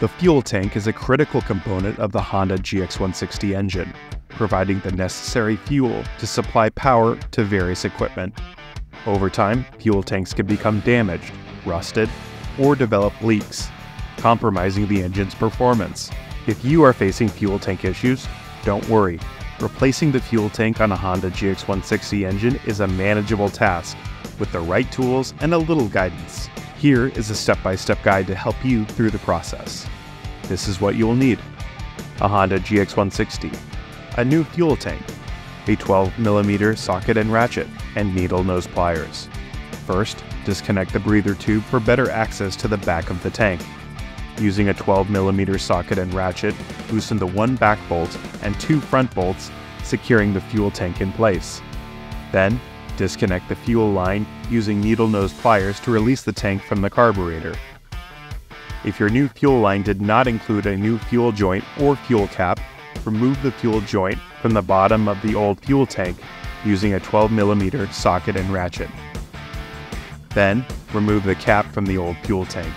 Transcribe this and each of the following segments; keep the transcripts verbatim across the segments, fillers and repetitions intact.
The fuel tank is a critical component of the Honda G X one sixty engine, providing the necessary fuel to supply power to various equipment. Over time, fuel tanks can become damaged, rusted, or develop leaks, compromising the engine's performance. If you are facing fuel tank issues, don't worry. Replacing the fuel tank on a Honda G X one sixty engine is a manageable task with the right tools and a little guidance. Here is a step-by-step guide to help you through the process. This is what you will need: a Honda G X one sixty, a new fuel tank, a twelve millimeter socket and ratchet, and needle nose pliers. First, disconnect the breather tube for better access to the back of the tank. Using a twelve millimeter socket and ratchet, loosen the one back bolt and two front bolts, securing the fuel tank in place. Then, disconnect the fuel line using needle nose pliers to release the tank from the carburetor. If your new fuel line did not include a new fuel joint or fuel cap, remove the fuel joint from the bottom of the old fuel tank using a twelve millimeter socket and ratchet. Then, remove the cap from the old fuel tank.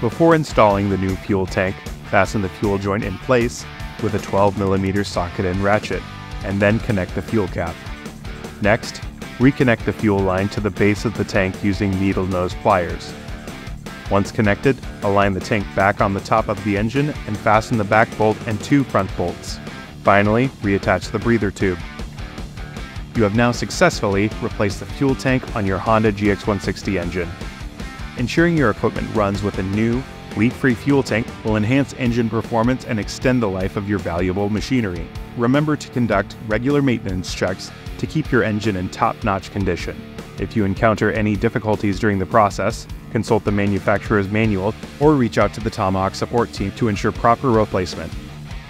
Before installing the new fuel tank, fasten the fuel joint in place with a twelve millimeter socket and ratchet, and then connect the fuel cap. Next, reconnect the fuel line to the base of the tank using needle nose pliers. Once connected, align the tank back on the top of the engine and fasten the back bolt and two front bolts. Finally, reattach the breather tube. You have now successfully replaced the fuel tank on your Honda G X one sixty engine. Ensuring your equipment runs with a new, leak-free fuel tank will enhance engine performance and extend the life of your valuable machinery. Remember to conduct regular maintenance checks to keep your engine in top-notch condition. If you encounter any difficulties during the process, consult the manufacturer's manual or reach out to the Tomahawk support team to ensure proper replacement.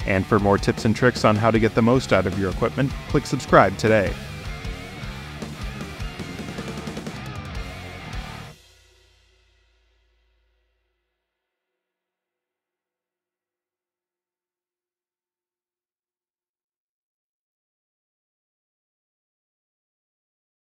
And for more tips and tricks on how to get the most out of your equipment, click subscribe today.